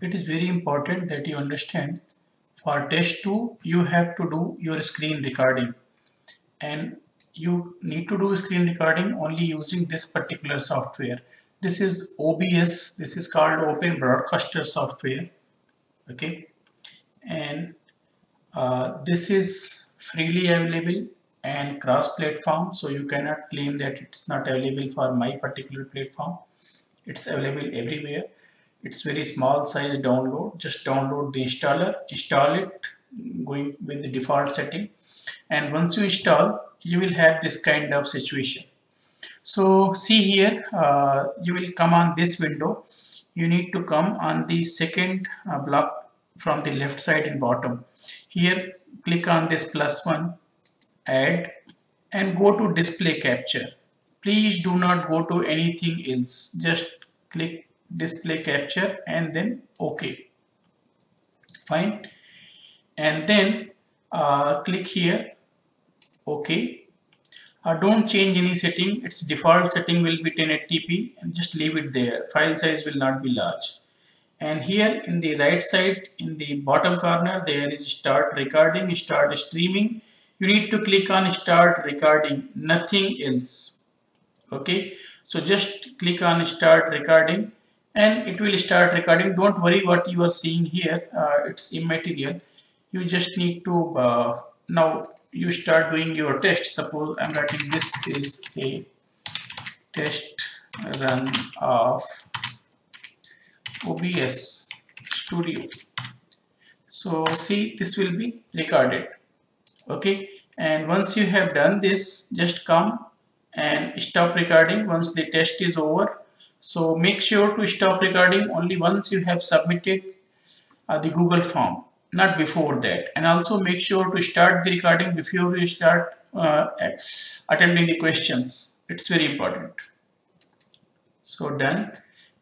it is very important that you understand, for test 2 you have to do your screen recording, and you need to do screen recording only using this particular software. This is OBS, this is called Open Broadcaster Software, okay, and this is freely available and cross-platform, so you cannot claim that it's not available for my particular platform. It's available everywhere. It's very small size download, just download the installer, install it going with the default setting, and once you install you will have this kind of situation. So see here, you will come on this window, you need to come on the second block from the left side and bottom. Here click on this +1, add, and go to display capture. Please do not go to anything else, just click display capture and then OK, fine, and then click here OK. Don't change any setting, its default setting will be 1080p and just leave it there. File size will not be large, and here in the right side in the bottom corner there is start recording, start streaming. You need to click on start recording, nothing else, okay. So just click on start recording and it will start recording. Don't worry what you are seeing here, it's immaterial. You just need to now you start doing your test. Suppose I'm writing this is a test run of OBS Studio. So see, this will be recorded, okay. And once you have done this, just come and stop recording once the test is over. So make sure to stop recording only once you have submitted the Google form, not before that. And also make sure to start the recording before you start attempting the questions. It's very important. So done.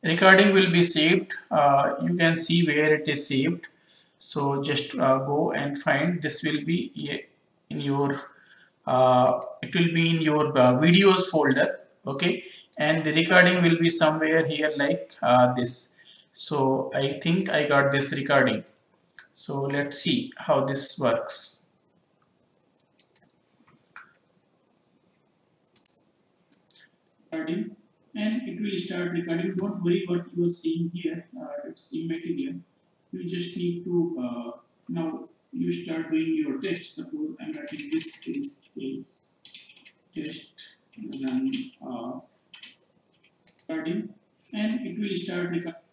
Recording will be saved. You can see where it is saved. So just go and find. This will be in your it will be in your videos folder, okay, and the recording will be somewhere here like this. So I think I got this recording, so let's see how this works. And it will start recording. Don't worry what you are seeing here, it's immaterial. You just need to now you start doing your test. Suppose I'm writing this is a test run of recording and it will start recording.